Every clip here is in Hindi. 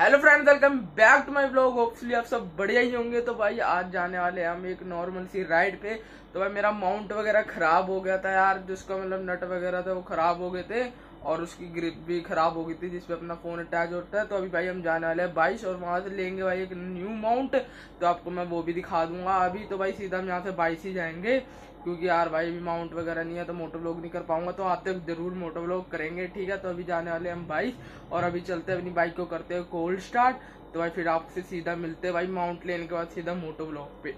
Hello friends, welcome back to my vlog. Hopefully आप सब बढ़िया ही होंगे। तो भाई आज जाने वाले हम एक नॉर्मल सी राइड पे। तो भाई मेरा माउंट वगैरह खराब हो गया था यार, जिसका मतलब नट वगैरह था वो खराब हो गए थे और उसकी ग्रिप भी खराब हो गई थी जिसपे अपना फोन अटैच होता है। तो अभी भाई हम जाने वाले हैं 22 और वहां से लेंगे भाई एक न्यू माउंट। तो आपको मैं वो भी दिखा दूंगा। अभी तो भाई सीधा हम यहाँ से 22 ही जाएंगे क्योंकि यार भाई अभी माउंट वगैरह नहीं है तो मोटो व्लॉग नहीं कर पाऊंगा। तो आते वक्त जरूर मोटो व्लॉग करेंगे, ठीक है। तो अभी जाने वाले हम 22 और अभी चलते अपनी बाइक को करते हैं कोल्ड स्टार्ट। तो भाई फिर आपसे सीधा मिलते भाई माउंट लेने के बाद सीधा मोटो व्लॉग पे।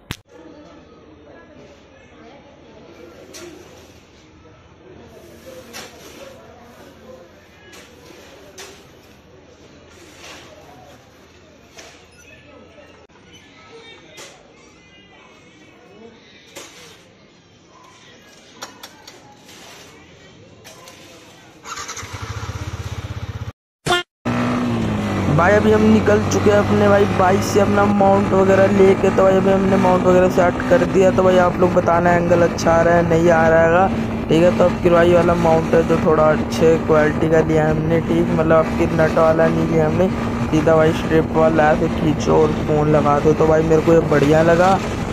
भाई अभी हम निकल चुके हैं अपने भाई 22 से अपना माउंट वगैरह लेके। तो भाई अभी हमने माउंट वगैरह सेट कर दिया। तो भाई आप लोग बताना एंगल अच्छा आ रहा है नहीं आ रहा है, ठीक है। तो अब किरवाई वाला माउंट है जो थोड़ा अच्छे क्वालिटी का लिया हमने, ठीक। मतलब आपकी नट वाला नहीं लिया हमने, सीधा भाई स्ट्रिप वाला ऐसे खींचो और फ़ोन लगा दो। तो भाई मेरे को ये बढ़िया लगा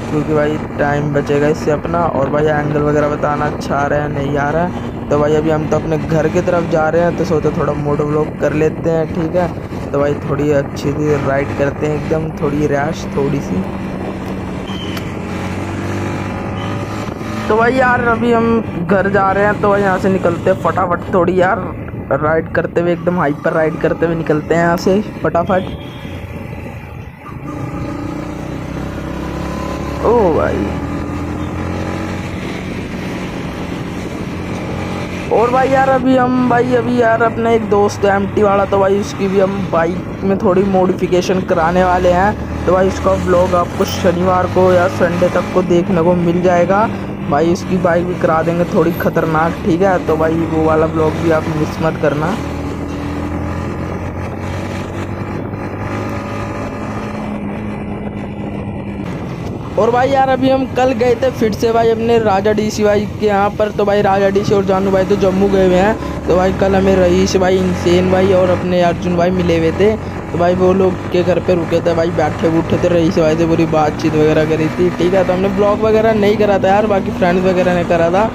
क्योंकि भाई टाइम बचेगा इससे अपना। और भाई एंगल वगैरह बताना अच्छा आ रहा है नहीं आ रहा है। तो भाई अभी हम तो अपने घर की तरफ जा रहे हैं तो सोचो थोड़ा मोटो व्लॉग कर लेते हैं, ठीक है। तो भाई थोड़ी अच्छी सी राइड करते हैं, एकदम थोड़ी रैश थोड़ी सी। तो भाई यार अभी हम घर जा रहे हैं। तो भाई यहाँ से निकलते हैं फटाफट, थोड़ी यार राइड करते हुए, एकदम हाइट पर राइड करते हुए निकलते हैं यहाँ से फटाफट। ओ भाई, और भाई यार अभी हम भाई अभी यार अपने एक दोस्त है MT वाला, तो भाई उसकी भी हम बाइक में थोड़ी मॉडिफिकेशन कराने वाले हैं। तो भाई उसका व्लॉग आपको शनिवार को या संडे तक को देखने को मिल जाएगा। भाई उसकी बाइक भी करा देंगे थोड़ी ख़तरनाक, ठीक है। तो भाई वो वाला व्लॉग भी आप मिस मत करना। और भाई यार अभी हम कल गए थे फिर से भाई अपने राजा DC भाई के यहाँ पर। तो भाई राजा DC और जानू भाई तो जम्मू गए हुए हैं। तो भाई कल हमें रईस भाई, इंसेन भाई और अपने अर्जुन भाई मिले हुए थे। तो भाई वो लोग के घर पे रुके थे भाई, बैठे उठे थे, रईस भाई से पूरी बातचीत वगैरह करी थी, ठीक है। तो हमने ब्लॉग वगैरह नहीं करा था यार, बाकी फ्रेंड्स वगैरह ने करा था।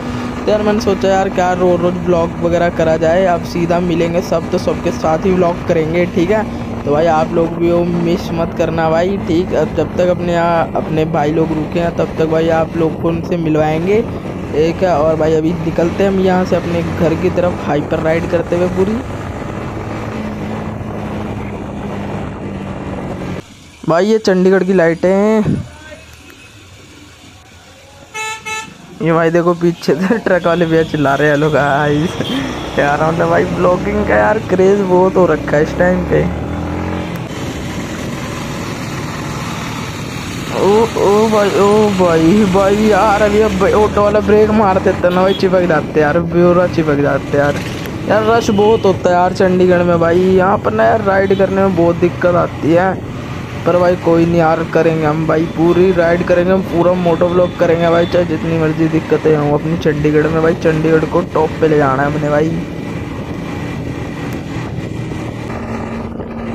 तो यार मैंने सोचा यार क्या रोज़ रोज़ ब्लॉग वगैरह करा जाए। आप सीधा मिलेंगे सब तो सबके साथ ही ब्लॉग करेंगे, ठीक है। तो भाई आप लोग भी वो मिस मत करना भाई, ठीक। अब जब तक अपने यहाँ अपने भाई लोग रुके हैं तब तक भाई आप लोग को उनसे मिलवाएंगे, ठीक है। और भाई अभी निकलते हैं हम यहाँ से अपने घर की तरफ हाइपर राइड करते हुए पूरी। भाई ये चंडीगढ़ की लाइटें हैं, ये भाई देखो पीछे से ट्रक वाले भैया चिल्ला रहे हैं लोग। यार हमने भाई ब्लॉगिंग का यार क्रेज़ बहुत हो रखा है इस टाइम पे। ओ भाई यार अभी अब ऑटो वाला ब्रेक मार देता ना भाई, चिपक जाते यार, ब्योरा चिपक जाते यार। यार रश बहुत होता है यार चंडीगढ़ में भाई, यहाँ पर ना यार राइड करने में बहुत दिक्कत आती है। पर भाई कोई नहीं यार, करेंगे हम भाई पूरी राइड करेंगे, हम पूरा मोटो व्लॉग करेंगे भाई, चाहे जितनी मर्जी दिक्कतें हों अपनी चंडीगढ़ में। भाई चंडीगढ़ को टॉप पे ले जाना है हमने भाई।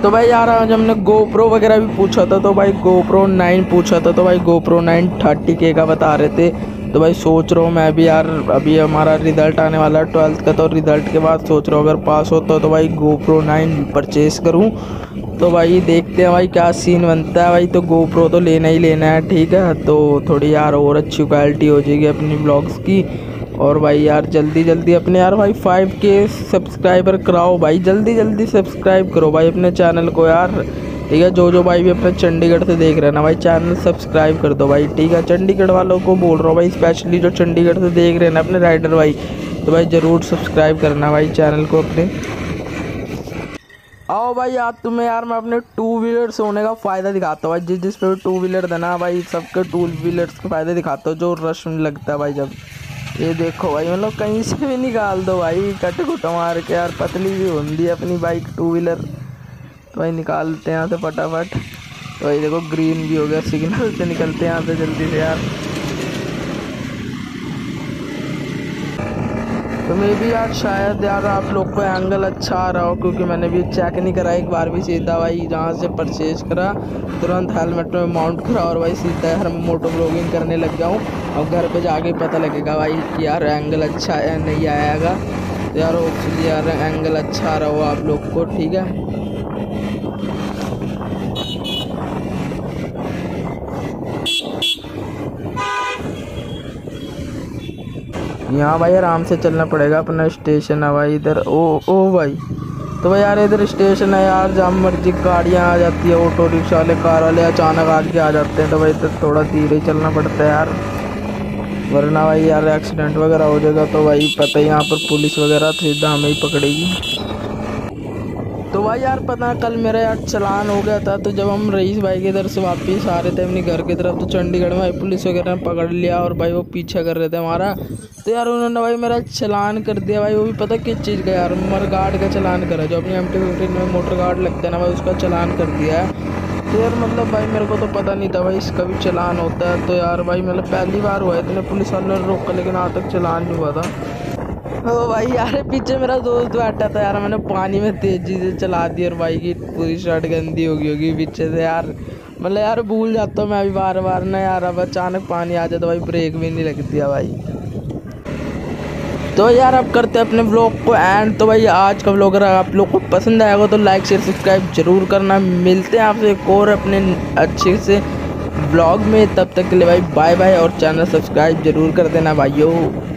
तो भाई यार आज हमने GoPro वगैरह भी पूछा था, तो भाई GoPro 9 पूछा था। तो भाई GoPro 9 30K का बता रहे थे। तो भाई सोच रहा हूँ मैं भी यार, अभी हमारा रिज़ल्ट आने वाला है 12th का। तो रिज़ल्ट के बाद सोच रहा हूँ अगर पास होता तो भाई GoPro 9 परचेज़ करूँ। तो भाई देखते हैं भाई क्या सीन बनता है भाई। तो GoPro तो लेना ही लेना है, ठीक है। तो थोड़ी यार और अच्छी क्वालिटी हो जाएगी अपनी ब्लॉग्स की। और भाई यार जल्दी जल्दी अपने यार भाई 5K सब्सक्राइबर कराओ भाई, जल्दी जल्दी सब्सक्राइब करो भाई अपने चैनल को यार, ठीक है। जो जो भाई भी अपने चंडीगढ़ से देख रहे हैं ना भाई, चैनल सब्सक्राइब कर दो भाई, ठीक है। चंडीगढ़ वालों को बोल रहा हूँ भाई, स्पेशली जो चंडीगढ़ से देख रहे हैं ना अपने राइडर भाई, तो भाई ज़रूर सब्सक्राइब करना भाई चैनल को अपने। आओ भाई आज तुम्हें यार मैं अपने 2 व्हीलर्स होने का फ़ायदा दिखाता हूँ भाई। जिस जिस पे 2 व्हीलर देना भाई, सबके 2 व्हीलर्स के फ़ायदे दिखाता हूँ। जो रश लगता है भाई जब, ये देखो भाई मतलब कहीं से भी निकाल दो भाई कट कुट मार के यार, पतली भी होती है अपनी बाइक 2 व्हीलर। तो भाई निकालते हैं यहाँ से फटाफट। तो भाई देखो ग्रीन भी हो गया, सिग्नल से निकलते हैं यहाँ से जल्दी से यार। तो मे भी यार शायद यार आप लोग को एंगल अच्छा आ रहा हो, क्योंकि मैंने भी चेक नहीं करा एक बार भी। सीधा भाई जहाँ से परचेज करा तुरंत हेलमेट में माउंट करा और भाई सीधा यार मोटो ब्लॉगिंग करने लग जाऊँ। और घर पे जाके पता लगेगा भाई कि यार एंगल अच्छा है नहीं आएगा। तो यार होपफुली यार एंगल अच्छा आ रहा हो आप लोग को, ठीक है। यहाँ भाई आराम से चलना पड़ेगा, अपना स्टेशन है भाई इधर। ओ ओ भाई तो भाई यार इधर स्टेशन है यार, जहाँ मर्जी गाड़ियाँ आ जाती है, ऑटो रिक्शा वाले कार वाले अचानक आके आ जाते हैं। तो भाई इधर थोड़ा धीरे चलना पड़ता है यार, वरना भाई यार एक्सीडेंट वगैरह हो जाएगा। तो भाई पता है यहाँ पर पुलिस वगैरह सीधा हमें ही पकड़ेगी। तो भाई यार पता है कल मेरा यार चलान हो गया था, तो जब हम रईस भाई के इधर से वापस आ रहे थे अपने घर की तरफ, तो चंडीगढ़ में भाई पुलिस वगैरह ने पकड़ लिया और भाई वो पीछा कर रहे थे हमारा। तो यार उन्होंने भाई मेरा चलान कर दिया भाई, वो भी पता किस चीज़ का यार, मर गार्ड का चलान करा, जो अपनी MT 15 में मोटर गार्ड लगता है ना भाई, उसका चलान कर दिया है। तो यार मतलब भाई मेरे को तो पता नहीं था भाई इसका भी चलान होता है। तो यार भाई मतलब पहली बार हुआ है, इतने पुलिस वालों ने रोका लेकिन आज तक चलान नहीं हुआ था। ओ भाई यार पीछे मेरा दोस्त बैठा था यार, मैंने पानी में तेजी से चला दी और भाई की पूरी शर्ट गंदी होगी पीछे से यार। मतलब यार भूल जाता हूँ मैं अभी बार बार ना यार, अब अचानक पानी आ जाता भाई ब्रेक भी नहीं लगती है भाई। तो यार अब करते अपने व्लॉग को एंड। तो भाई आज का व्लॉग अगर आप लोग को पसंद आएगा तो लाइक शेयर सब्सक्राइब जरूर करना। मिलते हैं आपसे एक और अपने अच्छे से व्लॉग में, तब तक के लिए भाई बाय बाय और चैनल सब्सक्राइब जरूर कर देना भाइयों।